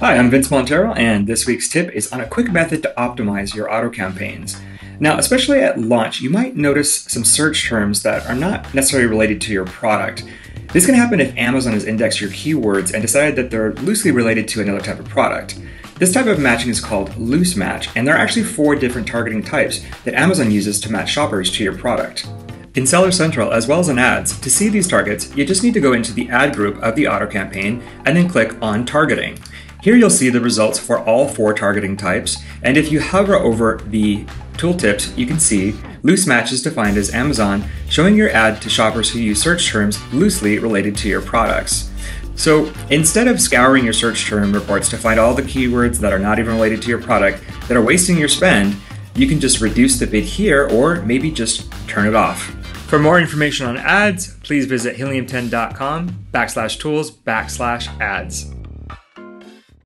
Hi, I'm Vince Montero, and this week's tip is on a quick method to optimize your auto campaigns. Now, especially at launch, you might notice some search terms that are not necessarily related to your product. This can happen if Amazon has indexed your keywords and decided that they're loosely related to another type of product. This type of matching is called loose match, and there are actually 4 different targeting types that Amazon uses to match shoppers to your product. In Seller Central, as well as in ads, to see these targets, you just need to go into the ad group of the auto campaign and then click on targeting. Here you'll see the results for all 4 targeting types, and if you hover over the tooltips, you can see loose match is defined as Amazon showing your ad to shoppers who use search terms loosely related to your products. So instead of scouring your search term reports to find all the keywords that are not even related to your product that are wasting your spend, you can just reduce the bid here or maybe just turn it off. For more information on ads, please visit helium10.com/tools/ads.